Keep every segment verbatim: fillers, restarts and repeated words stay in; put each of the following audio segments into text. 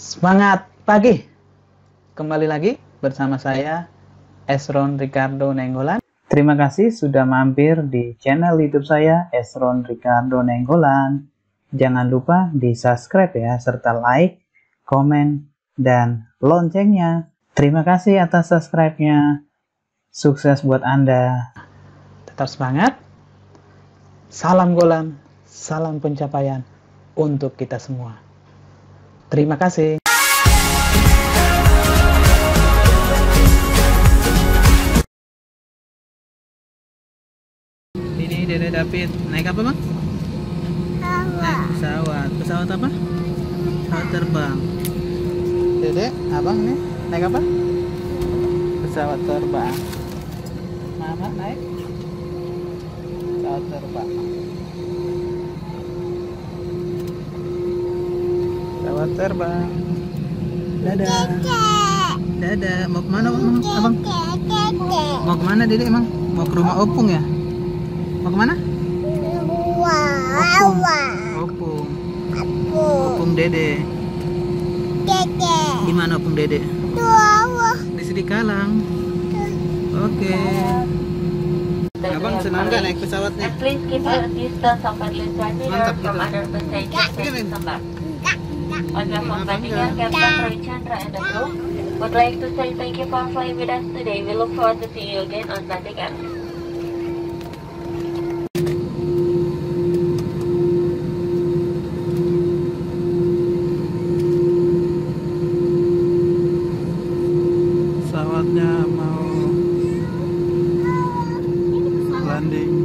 Semangat pagi. Kembali lagi bersama saya Esron Rikardo Nainggolan. Terima kasih sudah mampir di channel YouTube saya Esron Rikardo Nainggolan. Jangan lupa di-subscribe ya, serta like, komen, dan loncengnya. Terima kasih atas subscribe-nya. Sukses buat Anda. Tetap semangat. Salam golan, salam pencapaian untuk kita semua. Terima kasih. Ini Dede David. Naik apa, Bang? Pesawat. Naik pesawat. Pesawat apa? Pesawat terbang. Dede, Abang nih naik apa? Pesawat terbang. Mama naik pesawat terbang. Pesawat terbang. Dadah. Dadah. Mau kemana, Abang? Mau kemana, Dede, emang? Mau ke rumah Opung ya? Mau kemana? Opung. Opung. Opung Dede. Dede. Di mana Opung Dede? Di Sidikalang. Oke. Okay. Abang senang nggak naik pesawatnya? Mantap gitu. On the phone Batik Air Captain Roy Chandra and the crew would like to say thank you for flying with us today. We look forward to seeing you again on Batik Air. Pesawatnya mau landing.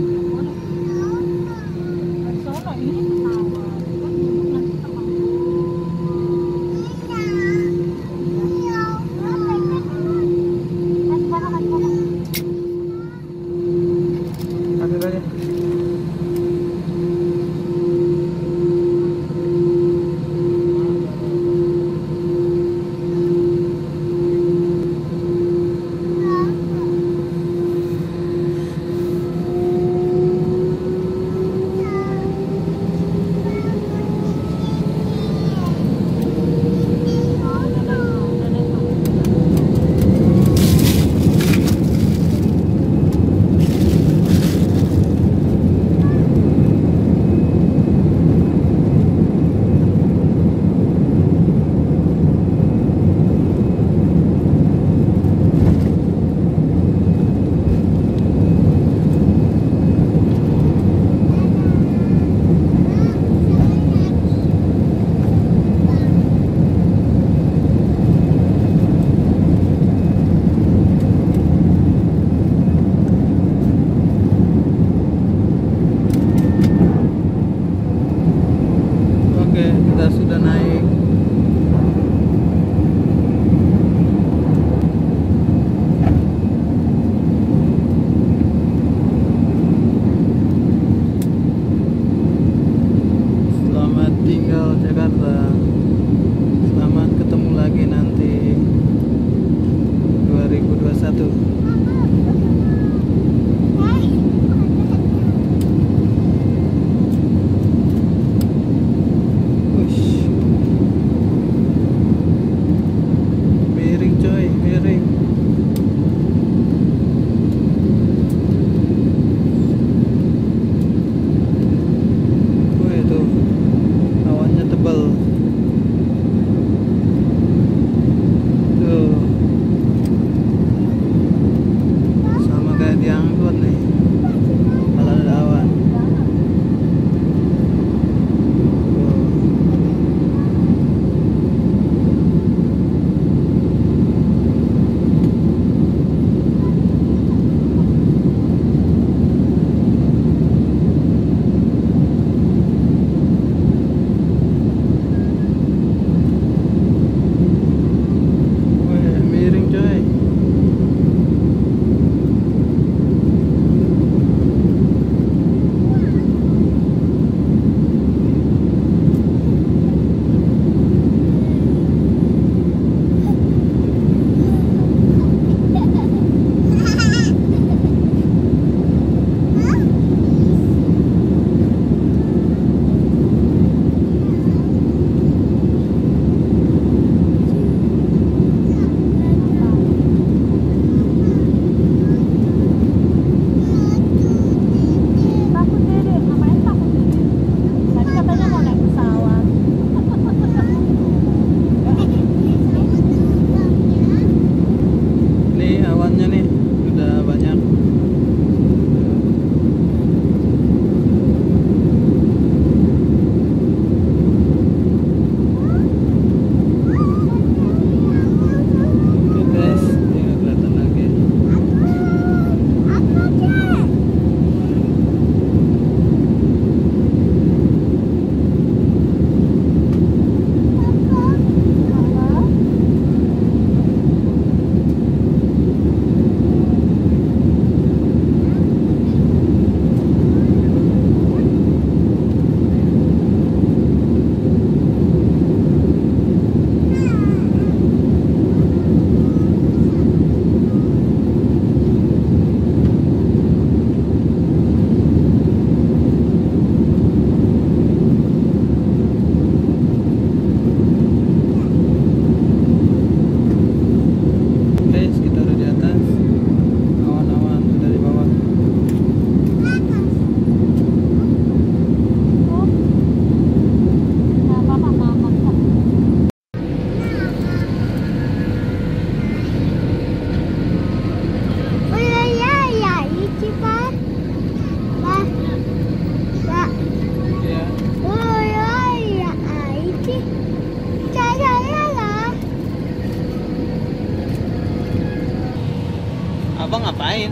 ngapain?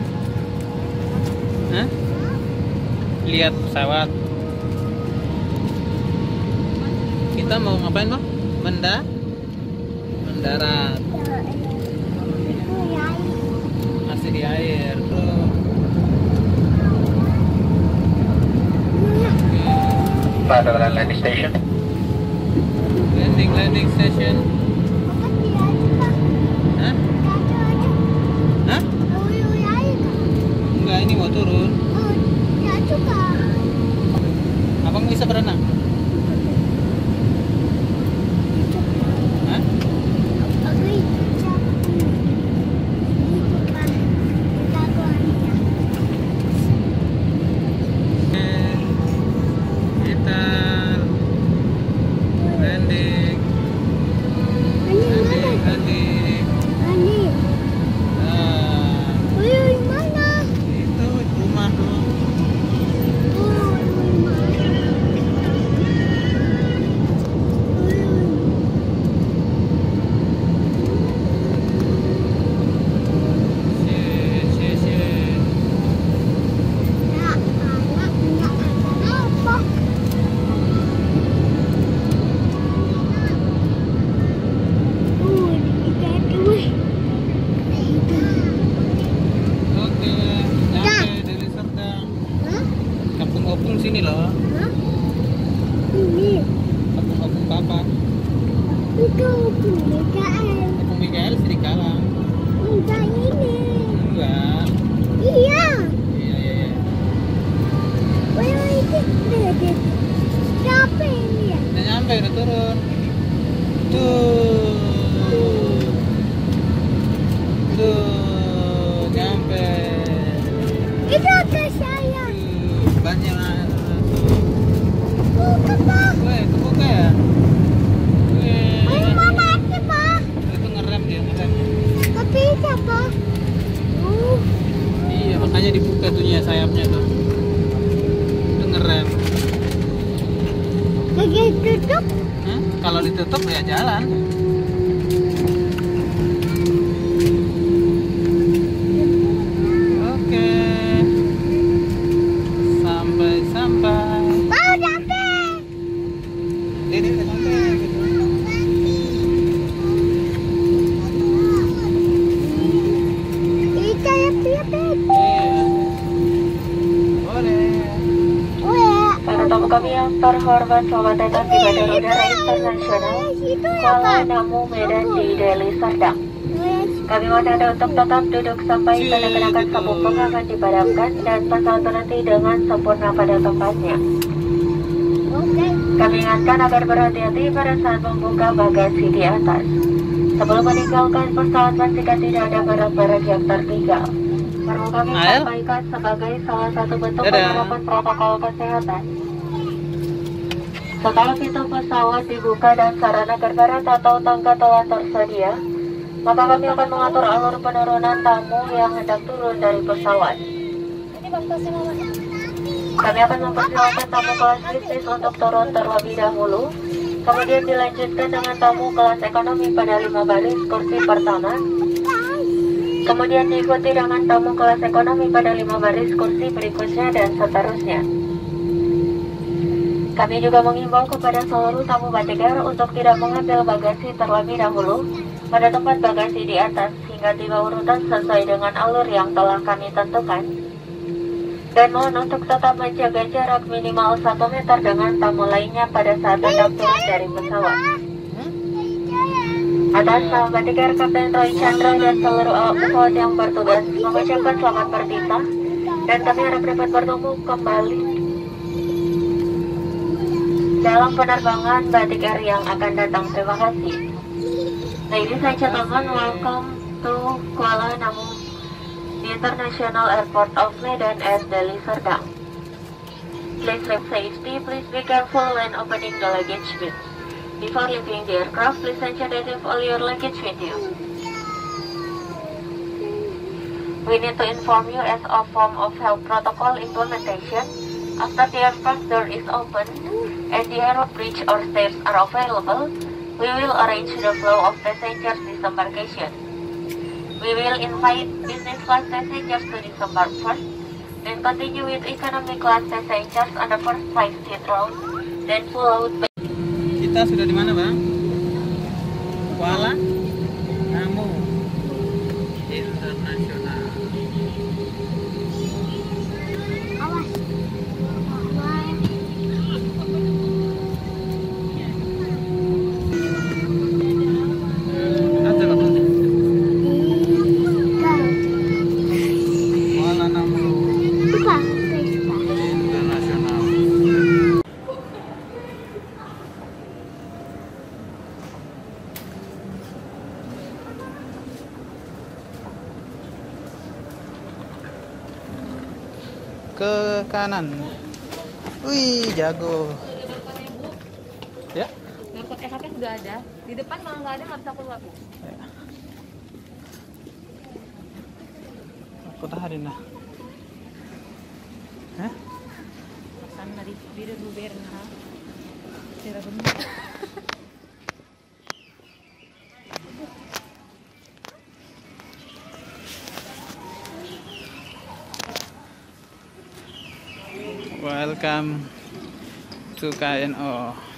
Hah? Lihat pesawat. Kita mau ngapain, Pak? Benda? Mendarat. Masih di air, bro. Pada landing station. Landing landing station. Hah? Hah? Enggak, ini mau turun. Abang bisa berenang? Hah? Kita landing. Landing, landing. Korban selamat datang di Bandar Udara Internasional Kuala Namu, Medan di Deli Serdang. Kami mohon Anda untuk tetap duduk sampai kenakan sabuk pengaman dipadamkan dan pesawat berhenti dengan sempurna pada tempatnya. Kami ingatkan agar berhati-hati pada saat membuka bagasi di atas. Sebelum meninggalkan pesawat, pastikan tidak ada barang-barang yang tertinggal. Perlu kami sampaikan sebagai salah satu bentuk penerapan protokol kesehatan. Setelah pintu pesawat dibuka dan sarana berbarat atau tangga telah tersedia, maka kami akan mengatur alur penurunan tamu yang hendak turun dari pesawat. Kami akan mempersilahkan tamu kelas bisnis untuk turun terlebih dahulu, kemudian dilanjutkan dengan tamu kelas ekonomi pada lima baris kursi pertama, kemudian diikuti dengan tamu kelas ekonomi pada lima baris kursi berikutnya dan seterusnya. Kami juga mengimbau kepada seluruh tamu Batik Air untuk tidak mengambil bagasi terlebih dahulu pada tempat bagasi di atas hingga tiga urutan sesuai dengan alur yang telah kami tentukan. Dan mohon untuk tetap menjaga jarak minimal satu meter dengan tamu lainnya pada saat hendak turun dari pesawat. Atas nama Batik Air, Kapten Roy Chandra dan seluruh awak pesawat yang bertugas mengucapkan selamat berpisah dan kami harap dapat bertemu kembali dalam penerbangan Batik Air yang akan datang. Terima kasih. Ladies and gentlemen, welcome to Kuala Namu, the International Airport of Medan at Deli Serdang. Please remain safety, please be careful when opening the luggage bin. Before leaving the aircraft, please ensure that you have all your luggage with you. We need to inform you as a form of health protocol implementation. After the aircraft door is open and the aero bridge or stairs are available, we will arrange the flow of passengers disembarkation. We will invite business class passengers to disembark first, then continue with economy class passengers on the first five seat row, then follow. Kita sudah di mana, Bang? Kuala Namu Internasional. Ke kanan. Wih, jago. Ya. Barcode e-haknya sudah ada. Di depan malah nggak ada, nggak bisa keluar, Bu. Ya. Aku taharin lah. Hah? Pesan dari biru buberna. Tidak benar. Welcome to K N O.